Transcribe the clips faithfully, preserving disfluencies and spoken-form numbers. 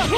光，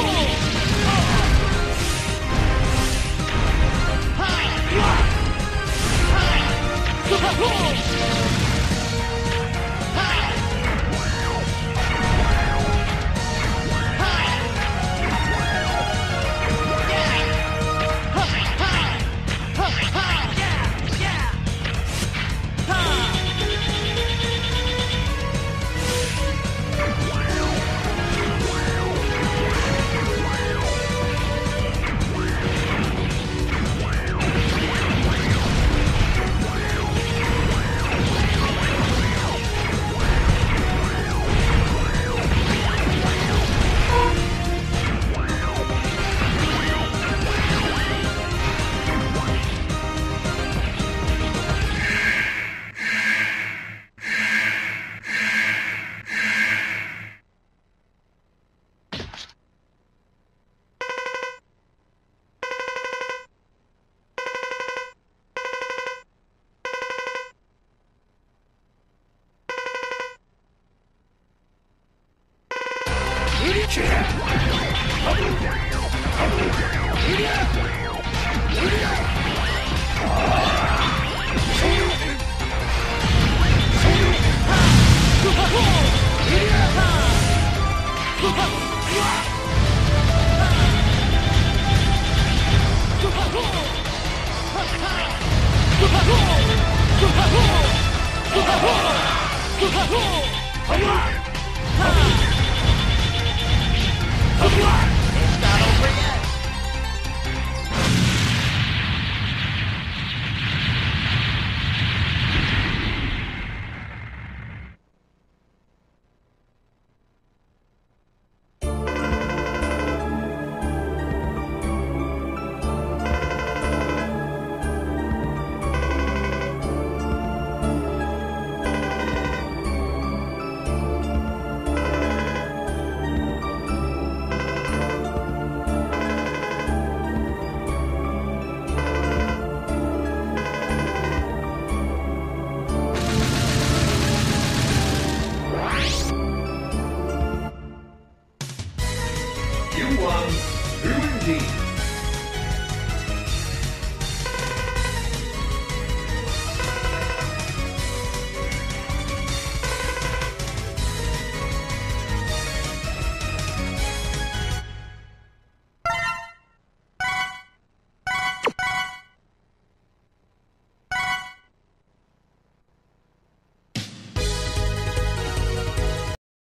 云文帝。